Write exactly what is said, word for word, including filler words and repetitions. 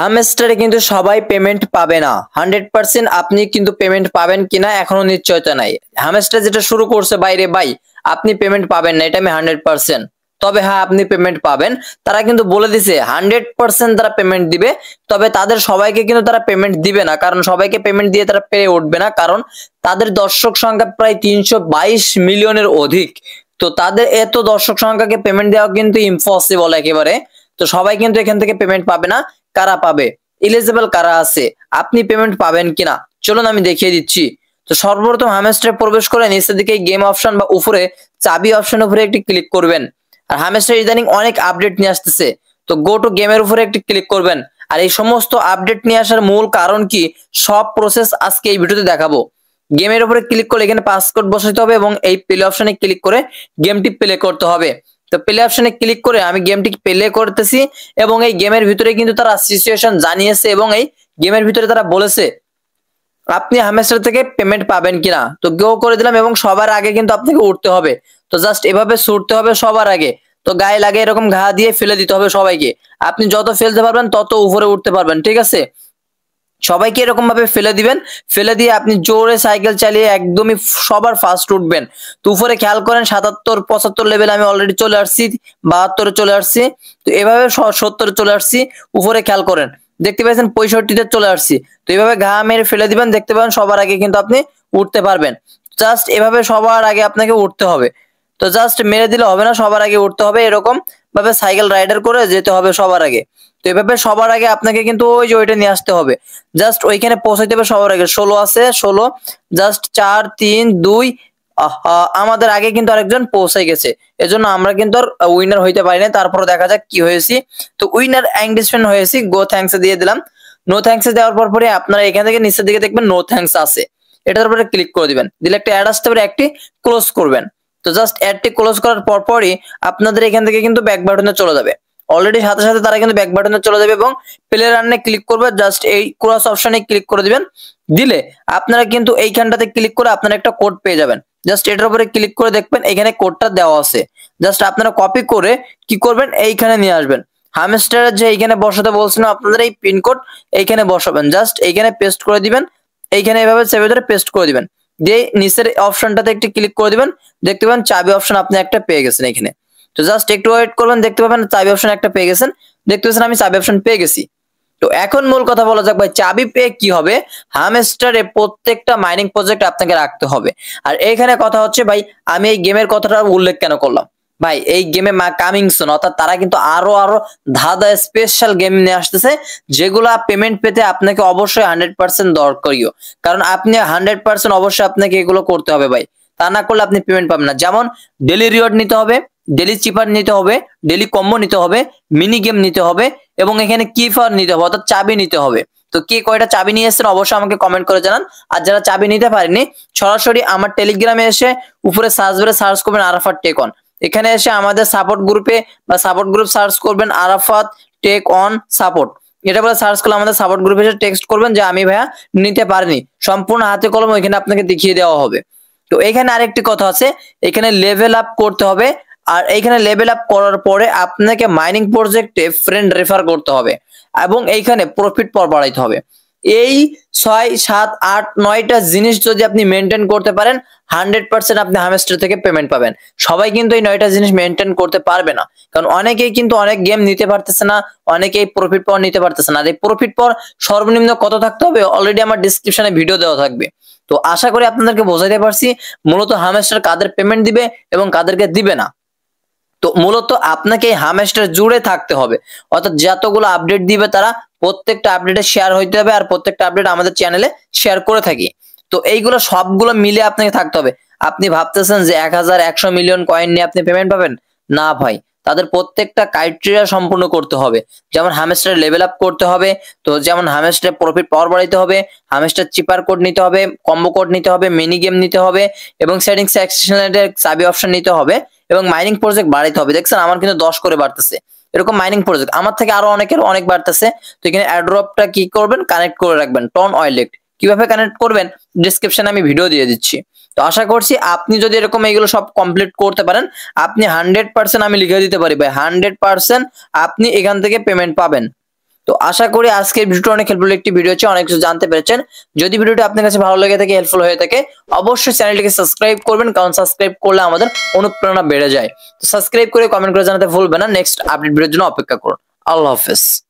হামস্টারে কিন্তু সবাই পেমেন্ট পাবে না, হান্ড্রেড পার্সেন্ট আপনি কিন্তু পেমেন্ট পাবেন কিনা এখনো নিশ্চয়তা নাই। হামস্টার যেটা শুরু করছে বাইরে ভাই আপনি পেমেন্ট পাবেন না, এটা আমি হান্ড্রেড পার্সেন্ট, তবে হ্যাঁ আপনি পেমেন্ট পাবেন। তারা কিন্তু বলে দিছে হান্ড্রেড পার্সেন্ট তারা পেমেন্ট দিবে, তবে তাদের সবাইকে কিন্তু তারা পেমেন্ট দিবে না, কারণ সবাইকে পেমেন্ট দিয়ে তারা পেরে উঠবে না, কারণ তাদের দর্শক সংখ্যা প্রায় তিনশো বাইশ মিলিয়নের অধিক। তো তাদের এত দর্শক সংখ্যাকে পেমেন্ট দেওয়া কিন্তু ইম্পসিবল একেবারে। তো সবাই কিন্তু এখান থেকে পেমেন্ট পাবে না। কারা পাবে, এলিজিবল কারা আছে, আপনি পেমেন্ট পাবেন কিনা চলুন আমি দেখিয়ে দিচ্ছি। তো সর্বপ্রথম হামস্টারে প্রবেশ করে নিচের দিকে গেম অপশন বা উপরে চাবি অপশনের উপরে একটি ক্লিক করবেন। আর হামস্টার ইদানিং অনেক আপডেট নিয়ে আসতেছে, তো গো টু গেমের উপরে একটি ক্লিক করবেন। আর এই সমস্ত আপডেট নিয়ে আসার মূল কারণ কি, সব প্রসেস আজকে এই ভিডিওতে দেখাবো। গেমের উপরে ক্লিক করলে এখানে পাসকোড বসাতে হবে এবং এই প্লে অপশনে ক্লিক করে গেমটি প্লে করতে হবে। তো প্লে অপশনে ক্লিক করে আমি গেমটি প্লে করতেছি এবং এই গেমের ভিতরে কিন্তু তারা সিচুয়েশন জানিয়েছে এবং এই গেমের ভিতরে তারা বলেছে আপনি হামস্টার থেকে পেমেন্ট পাবেন কিনা। তো গো করে দিলাম এবং সবার আগে কিন্তু আপনাকে উঠতে হবে। তো জাস্ট এভাবে ছুটতে হবে সবার আগে, তো গায়ে লাগে এরকম ঘা দিয়ে ফেলে দিতে হবে সবাইকে। আপনি যত ফেলতে পারবেন তত উপরে উঠতে পারবেন, ঠিক আছে। সবাইকে এরকম ভাবে ফেলে দিবেন, ফেলে দিয়ে আপনি জোরে সাইকেল চালিয়ে একদমই সবার ফার্স্ট উঠবেন। তো উপরে খেয়াল করেন সাতাত্তর পঁচাত্তর লেভেল আমি অলরেডি চলে আসছি, বাহাত্তরে চলে আসছি, তো এভাবে সত্তরে চলে আসছি। উপরে খেয়াল করেন দেখতে পাচ্ছেন পঁয়ষট্টিতে চলে আসছি। তো এভাবে ঘা মেরে ফেলে দিবেন, দেখতে পাবেন সবার আগে কিন্তু আপনি উঠতে পারবেন। জাস্ট এভাবে সবার আগে আপনাকে উঠতে হবে। তো জাস্ট মেরে দিলে হবে না, সবার আগে উঠতে হবে, এরকম ভাবে সাইকেল রাইডার করে যেতে হবে সবার আগে। তো এভাবে সবার আগে আপনাকে কিন্তু ওই যে ওইটা নিয়ে আসতে হবে, জাস্ট ওইখানে পৌঁছাইতে হবে সবার আগে। ষোলো আছে ষোলো, জাস্ট চার তিন দুই, আমাদের আগে কিন্তু আরেকজন পৌঁছে গেছে, এজন্য আমরা কিন্তু আর উইনার হইতে পারি না। তারপর দেখা যাক কি হয়েছি। তো উইনার এন্গেজমেন্ট হয়েছি, গো থ্যাংকস দিয়ে দিলাম। নো থ্যাংকস দেওয়ার পর পরে আপনারা এখান থেকে নিচের দিকে দেখবেন নো থ্যাংকস আছে, এটার উপরে ক্লিক করে দিবেন, দিলে একটা অ্যাড আসতে পারে, একটি ক্লোজ করবেন। তো জাস্ট অ্যাডটি ক্লোজ করার পর পরই আপনাদের এখান থেকে কিন্তু ব্যাক বাটনে চলে যাবে। অলরেডি সাথে সাথে তারা কিন্তু ব্যাক বাটনে চলে যাবে এবং প্লে রানে ক্লিক করবে, জাস্ট এই ক্রস অপশনে ক্লিক করে দিবেন, দিলে আপনারা কিন্তু এইখানটাতে ক্লিক করে আপনারা একটা কোড পেয়ে যাবেন। জাস্ট এটার উপরে ক্লিক করে দেখবেন এখানে কোডটা দেওয়া আছে, জাস্ট আপনারা কপি করে কি করবেন এইখানে নিয়ে আসবেন। হামস্টারের যে এইখানে বসাতে বলছিলাম আপনাদের এই পিনকোড এইখানে বসাবেন, জাস্ট এইখানে পেস্ট করে দিবেন, এইখানে এভাবে সেভ করে পেস্ট করে দিবেন, দিয়ে নিচের অপশনটাতে একটি ক্লিক করে দিবেন। দেখতে পাবেন চাবি অপশন আপনি একটা পেয়ে গেছেন এখানে। তো জাস্ট একটু ওয়েট করবেন, দেখতে পাবেন চাবি অপশন একটা পেয়ে গেছেন, দেখতে পাচ্ছেন আমি চাবি অপশন পেয়ে গেছি। তো এখন মূল কথা বলা যাক ভাই, চাবি পেয়ে কি হবে, হামস্টারে প্রত্যেকটা মাইনিং প্রজেক্ট আপনাকে রাখতে হবে। আর এইখানে কথা হচ্ছে ভাই আমি এই গেমের কথাটা উল্লেখ কেন করলাম ভাই, এই গেমে মা কামিং সুন, অর্থাৎ তারা কিন্তু আরো আরো ধাঁধা স্পেশাল গেম নিয়ে আসতেছে, যেগুলা পেমেন্ট পেতে আপনাকে অবশ্যই হান্ড্রেড পার্সেন্ট দরকারিও, কারণ আপনি হান্ড্রেড পার্সেন্ট অবশ্যই আপনাকে এগুলো করতে হবে ভাই, তা না করলে আপনি পেমেন্ট পাবেন না। যেমন ডেলি রিওয়ার্ড নিতে হবে, ডেলি চিপার নিতে হবে, ডেলি কম্বো নিতে হবে, মিনি গেম নিতে হবে এবং এখানে কিফার নিতে হবে, অর্থাৎ চাবি নিতে হবে। তো কে কয়টা চাবি নিয়ে এসেছেন অবশ্যই আমাকে কমেন্ট করে জানান। আর যারা চাবি নিতে পারেননি সরাসরি আমার টেলিগ্রামে এসে উপরে সার্চ বারে সার্চ করবেন আরাফাত টেক অন, এখানে এসে আমাদের সাপোর্ট গ্রুপে বা সাপোর্ট গ্রুপ সার্চ করবেন আরাফাত টেক অন সাপোর্ট, এটা বলে সার্চ করলে আমাদের সাপোর্ট গ্রুপে এসে টেক্সট করবেন যে আমি ভাইয়া নিতে পারিনি, সম্পূর্ণ হাতে কলম ওইখানে আপনাকে দেখিয়ে দেওয়া হবে। তো এখানে আরেকটি কথা আছে, এখানে লেভেল আপ করতে হবে, আর এইখানে লেভেল আপ করার পরে আপনাকে মাইনিং প্রজেক্টে ফ্রেন্ড রেফার করতে হবে এবং এইখানে প্রফিট পর বাড়াইতে হবে। এই ছয় সাত আট নয়টা জিনিস যদি আপনি মেনটেন করতে পারেন হান্ড্রেড পার্সেন্ট আপনি হামস্টার থেকে পেমেন্ট পাবেন। সবাই কিন্তু এই নয়টা জিনিস মেনটেন করতে পারবে না, কারণ অনেকেই কিন্তু অনেক গেম নিতে পারতেছে না, অনেকেই প্রফিট পর নিতে পারতেছে না। আর এই প্রফিট পর সর্বনিম্ন কত থাকতে হবে অলরেডি আমার ডিসক্রিপশনে ভিডিও দেওয়া থাকবে। তো আশা করি আপনাদেরকে বোঝাইতে পারছি মূলত হামস্টার কাদের পেমেন্ট দিবে এবং কাদেরকে দিবে না। তো মূলত আপনাকে হামস্টার জুড়ে থাকতে হবে, অর্থাৎ যতগুলো আপডেট দিবে তারা প্রত্যেকটা আপডেটে শেয়ার হইতে হবে, আর প্রত্যেকটা আপডেট আমাদের চ্যানেলে শেয়ার করে থাকি। তো এইগুলো সবগুলো মিলে আপনাকে থাকতে হবে। আপনি ভাবতেছেন যে এক হাজার একশো মিলিয়ন কয়েন নিয়ে আপনি পেমেন্ট পাবেন, না ভাই তাদের প্রত্যেকটা ক্রাইটেরিয়া সম্পূর্ণ করতে হবে। যেমন হামস্টার লেভেল আপ করতে হবে, তো যেমন হামস্টার প্রফিট পাওয়ার বাড়াইতে হবে, হামস্টার চিপার কোড নিতে হবে, কম্বো কোড নিতে হবে, মিনি গেম নিতে হবে এবং সেটিং সেকশনের চাবি অপশন নিতে হবে এবং মাইনিং প্রজেক্ট বাড়াইতে হবে। দেখছেন আমার কিন্তু দশ করে বাড়তেছে, এরকম মাইনিং প্রজেক্ট আমার থেকে আরো অনেকের অনেক বাড়তেছে। তো এখানে অ্যাড্রপটা কি করবেন, কানেক্ট করে রাখবেন টন ওয়ালেট, কিভাবে কানেক্ট করবেন ডিসক্রিপশনে আমি ভিডিও দিয়ে দিচ্ছি। তো আশা করছি আপনি যদি এরকম এইগুলো সব কমপ্লিট করতে পারেন আপনি হান্ড্রেড পার্সেন্ট, আমি লিখে দিতে পারি ভাই হান্ড্রেড পার্সেন্ট আপনি এখান থেকে পেমেন্ট পাবেন। তো আশা করি আজকের ভিডিওটা অনেক হেল্পফুল একটি ভিডিও হচ্ছে, অনেক কিছু জানতে পেরেছেন। যদি ভিডিওটি আপনার কাছে ভালো লাগে থাকে, হেল্পফুল হয়ে থাকে, অবশ্যই চ্যানেলটিকে সাবস্ক্রাইব করবেন, কারণ সাবস্ক্রাইব করলে আমাদের অনুপ্রেরণা বেড়ে যায়। তো সাবস্ক্রাইব করে কমেন্ট করে জানাতে ভুলবেন না। নেক্সট আপডেট ভিডিওর জন্য অপেক্ষা করুন। আল্লাহ হাফেজ।